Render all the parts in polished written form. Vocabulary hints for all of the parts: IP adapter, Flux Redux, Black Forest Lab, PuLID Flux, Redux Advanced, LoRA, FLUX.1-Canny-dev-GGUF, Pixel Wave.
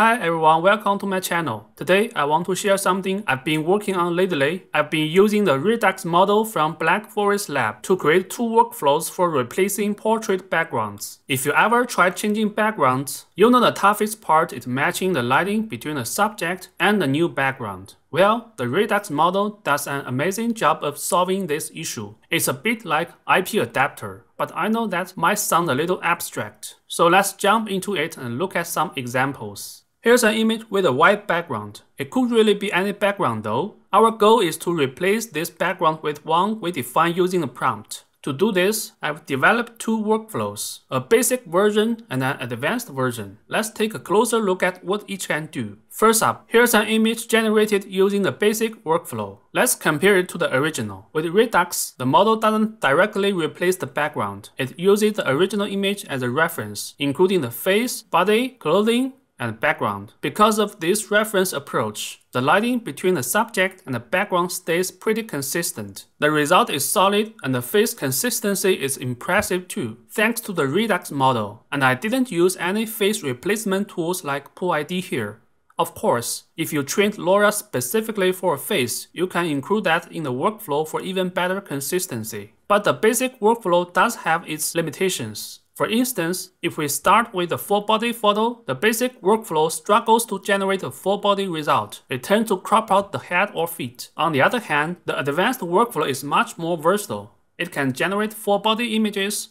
Hi everyone, welcome to my channel. Today I want to share something I've been working on lately. I've been using the Redux model from Black Forest Lab to create two workflows for replacing portrait backgrounds. If you ever tried changing backgrounds, you know the toughest part is matching the lighting between the subject and the new background. Well, the Redux model does an amazing job of solving this issue. It's a bit like IP adapter, but I know that might sound a little abstract. So let's jump into it and look at some examples. Here's an image with a white background. It could really be any background though. Our goal is to replace this background with one we define using a prompt. To do this, I've developed two workflows, a basic version and an advanced version. Let's take a closer look at what each can do. First up, here's an image generated using the basic workflow. Let's compare it to the original. With Redux, the model doesn't directly replace the background. It uses the original image as a reference, including the face, body, clothing, and background. Because of this reference approach, the lighting between the subject and the background stays pretty consistent. The result is solid and the face consistency is impressive too, thanks to the Redux model. And I didn't use any face replacement tools like PuLID here. Of course, if you trained LoRA specifically for a face, you can include that in the workflow for even better consistency. But the basic workflow does have its limitations. For instance, if we start with a full body photo, the basic workflow struggles to generate a full body result. It tends to crop out the head or feet. On the other hand, the advanced workflow is much more versatile. It can generate full body images,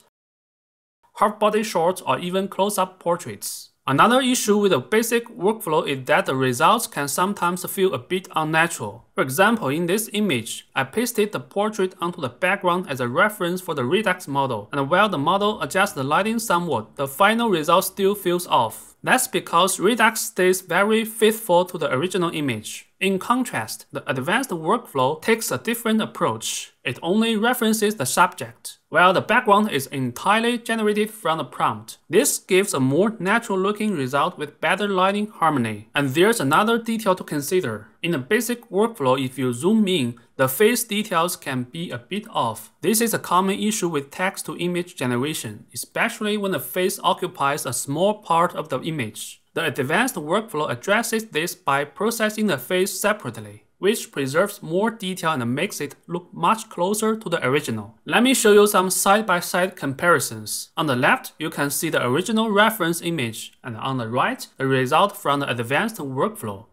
half body shots, or even close-up portraits. Another issue with the basic workflow is that the results can sometimes feel a bit unnatural. For example, in this image, I pasted the portrait onto the background as a reference for the Redux model, and while the model adjusts the lighting somewhat, the final result still feels off. That's because Redux stays very faithful to the original image. In contrast, the advanced workflow takes a different approach. It only references the subject, while the background is entirely generated from the prompt. This gives a more natural-looking result with better lighting harmony. And there's another detail to consider. In the basic workflow, if you zoom in, the face details can be a bit off. This is a common issue with text-to-image generation, especially when the face occupies a small part of the image. The advanced workflow addresses this by processing the face separately, which preserves more detail and makes it look much closer to the original. Let me show you some side-by-side comparisons. On the left, you can see the original reference image, and on the right, the result from the advanced workflow.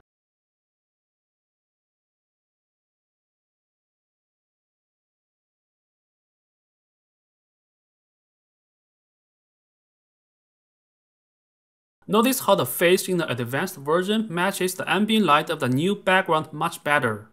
Notice how the face in the advanced version matches the ambient light of the new background much better.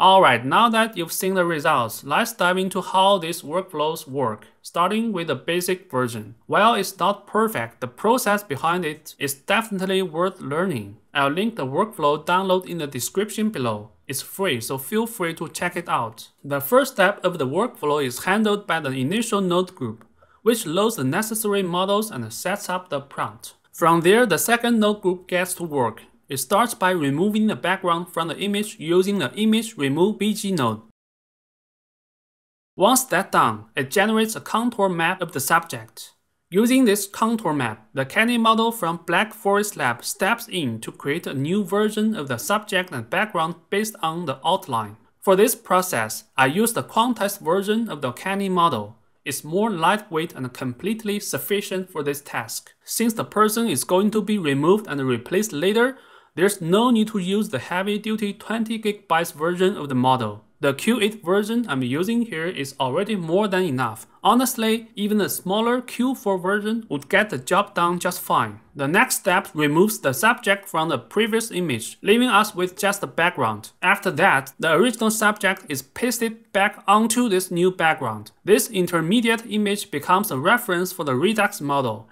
Alright, now that you've seen the results, let's dive into how these workflows work, starting with the basic version. While it's not perfect, the process behind it is definitely worth learning. I'll link the workflow download in the description below. It's free, so feel free to check it out. The first step of the workflow is handled by the initial node group, which loads the necessary models and sets up the prompt. From there, the second node group gets to work. It starts by removing the background from the image using the image remove BG node. Once that's done, it generates a contour map of the subject. Using this contour map, the Kenny model from Black Forest Lab steps in to create a new version of the subject and background based on the outline. For this process, I use the quantized version of the Kenny model. It's more lightweight and completely sufficient for this task. Since the person is going to be removed and replaced later, there's no need to use the heavy-duty 20 GB version of the model. The Q8 version I'm using here is already more than enough. Honestly, even a smaller Q4 version would get the job done just fine. The next step removes the subject from the previous image, leaving us with just the background. After that, the original subject is pasted back onto this new background. This intermediate image becomes a reference for the Redux model.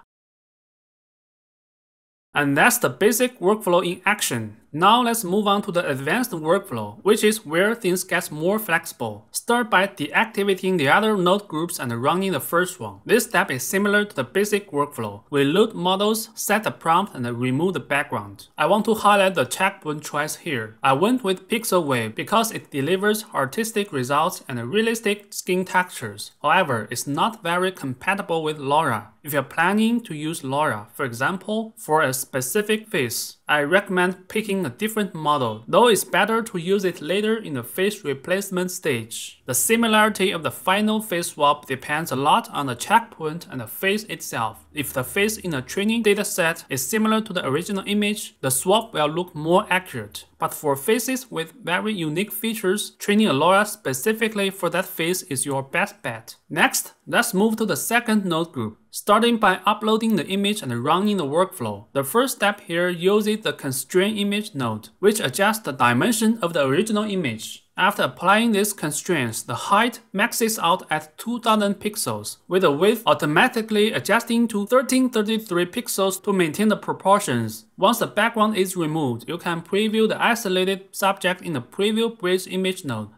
And that's the basic workflow in action. Now let's move on to the advanced workflow, which is where things get more flexible. Start by deactivating the other node groups and running the first one. This step is similar to the basic workflow. We load models, set the prompt, and remove the background. I want to highlight the checkpoint choice here. I went with Pixel Wave because it delivers artistic results and realistic skin textures. However, it's not very compatible with LoRA. If you're planning to use LoRA, for example, for a specific face, I recommend picking a different model, though it's better to use it later in the face replacement stage. The similarity of the final face swap depends a lot on the checkpoint and the face itself. If the face in a training dataset is similar to the original image, the swap will look more accurate. But for faces with very unique features, training a LoRA specifically for that face is your best bet. Next, let's move to the second node group, starting by uploading the image and running the workflow. The first step here uses the constraint image node, which adjusts the dimension of the original image. After applying these constraints, the height maxes out at 2000 pixels, with the width automatically adjusting to 1333 pixels to maintain the proportions. Once the background is removed, you can preview the isolated subject in the Preview Bridge Image node.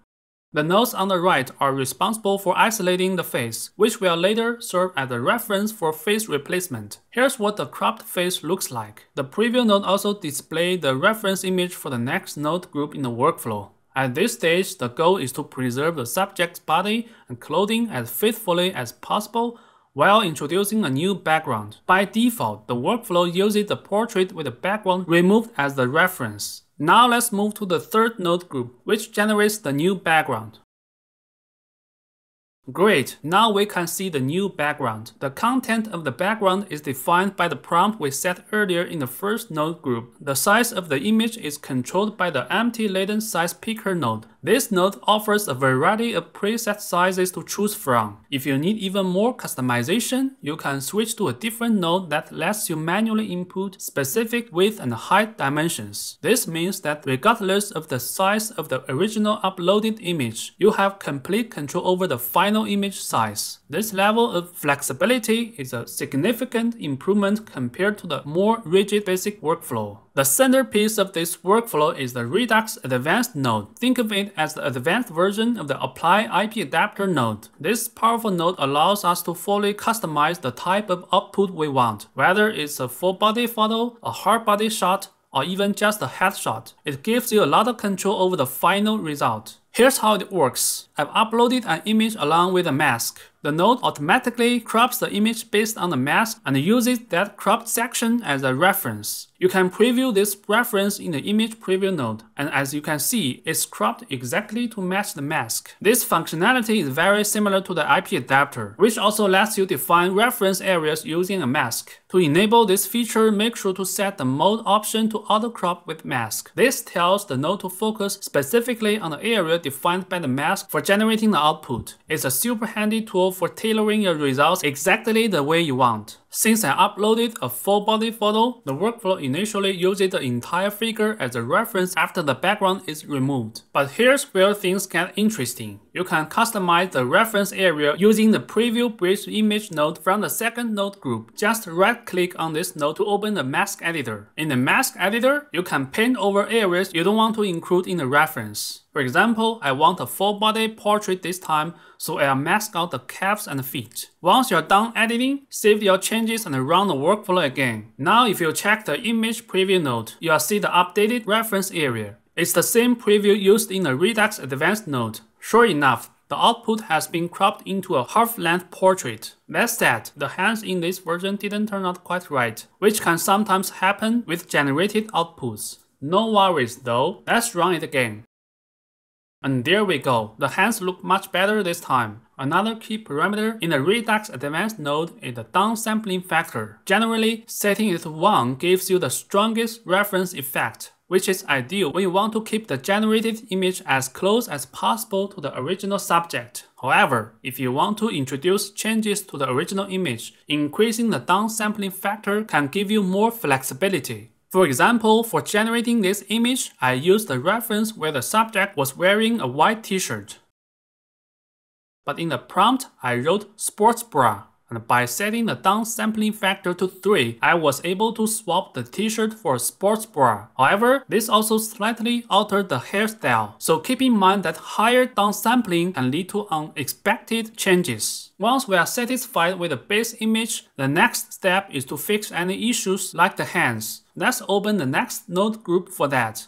The nodes on the right are responsible for isolating the face, which will later serve as a reference for face replacement. Here's what the cropped face looks like. The preview node also displays the reference image for the next node group in the workflow. At this stage, the goal is to preserve the subject's body and clothing as faithfully as possible while introducing a new background. By default, the workflow uses the portrait with the background removed as the reference. Now let's move to the third node group, which generates the new background. Great, now we can see the new background. The content of the background is defined by the prompt we set earlier in the first node group. The size of the image is controlled by the empty latent size picker node. This node offers a variety of preset sizes to choose from. If you need even more customization, you can switch to a different node that lets you manually input specific width and height dimensions. This means that regardless of the size of the original uploaded image, you have complete control over the final image size. This level of flexibility is a significant improvement compared to the more rigid basic workflow. The centerpiece of this workflow is the Redux Advanced node. Think of it as the advanced version of the Apply IP adapter node. This powerful node allows us to fully customize the type of output we want, whether it's a full body photo, a hard body shot, or even just a headshot. It gives you a lot of control over the final result. Here's how it works. I've uploaded an image along with a mask. The node automatically crops the image based on the mask and uses that cropped section as a reference. You can preview this reference in the image preview node, and as you can see, it's cropped exactly to match the mask. This functionality is very similar to the IP adapter, which also lets you define reference areas using a mask. To enable this feature, make sure to set the mode option to auto crop with mask. This tells the node to focus specifically on the area defined by the mask for generating the output. It's a super handy tool for tailoring your results exactly the way you want. Since I uploaded a full body photo, the workflow initially uses the entire figure as a reference after the background is removed. But here's where things get interesting. You can customize the reference area using the Preview Bridge Image node from the second node group. Just right-click on this node to open the mask editor. In the mask editor, you can paint over areas you don't want to include in the reference. For example, I want a full-body portrait this time, so I'll mask out the calves and feet. Once you're done editing, save your changes and run the workflow again. Now if you check the image preview node, you'll see the updated reference area. It's the same preview used in the Redux Advanced node. Sure enough, the output has been cropped into a half-length portrait. That said, the hands in this version didn't turn out quite right, which can sometimes happen with generated outputs. No worries though, let's run it again. And there we go, the hands look much better this time. Another key parameter in the Redux Advanced node is the downsampling factor. Generally, setting it to 1 gives you the strongest reference effect, which is ideal when you want to keep the generated image as close as possible to the original subject. However, if you want to introduce changes to the original image, increasing the downsampling factor can give you more flexibility. For example, for generating this image, I used the reference where the subject was wearing a white t-shirt. But in the prompt, I wrote sports bra. and by setting the downsampling factor to 3, I was able to swap the t-shirt for a sports bra. However, this also slightly altered the hairstyle, so keep in mind that higher downsampling can lead to unexpected changes. Once we are satisfied with the base image, the next step is to fix any issues like the hands. Let's open the next node group for that.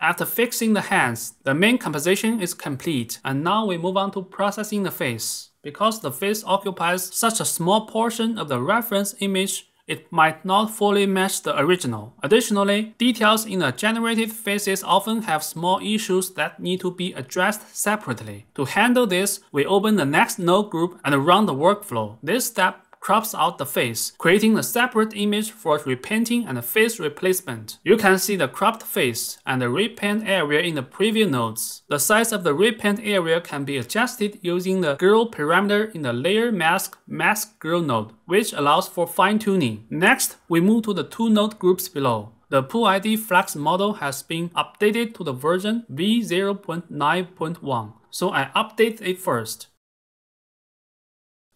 After fixing the hands, the main composition is complete, and now we move on to processing the face. Because the face occupies such a small portion of the reference image, it might not fully match the original. Additionally, details in the generated faces often have small issues that need to be addressed separately. To handle this, we open the next node group and run the workflow. This step crops out the face, creating a separate image for repainting and face replacement. You can see the cropped face and the repaint area in the preview nodes. The size of the repaint area can be adjusted using the girl parameter in the layer mask mask girl node, which allows for fine-tuning. Next, we move to the two node groups below. The PuLID Flux model has been updated to the version v0.9.1, so I update it first.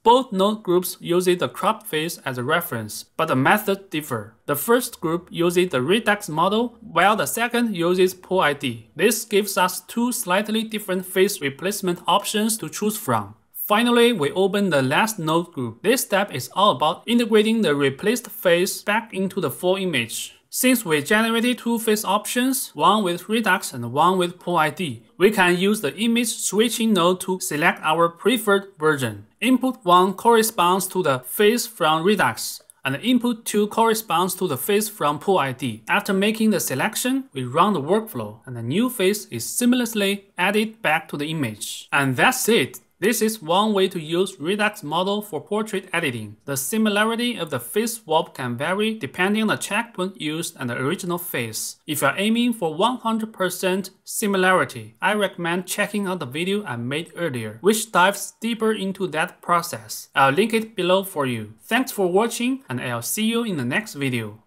Both node groups uses the cropped face as a reference, but the methods differ. The first group uses the Redux model, while the second uses PuLID. This gives us two slightly different face replacement options to choose from. Finally, we open the last node group. This step is all about integrating the replaced face back into the full image. Since we generated two face options, one with Redux and one with PuLID, we can use the image switching node to select our preferred version. Input 1 corresponds to the face from Redux, and input 2 corresponds to the face from PuLID. After making the selection, we run the workflow, and the new face is seamlessly added back to the image. And that's it! This is one way to use Redux model for portrait editing. The similarity of the face swap can vary depending on the checkpoint used and the original face. If you are aiming for 100% similarity, I recommend checking out the video I made earlier, which dives deeper into that process. I'll link it below for you. Thanks for watching, and I'll see you in the next video.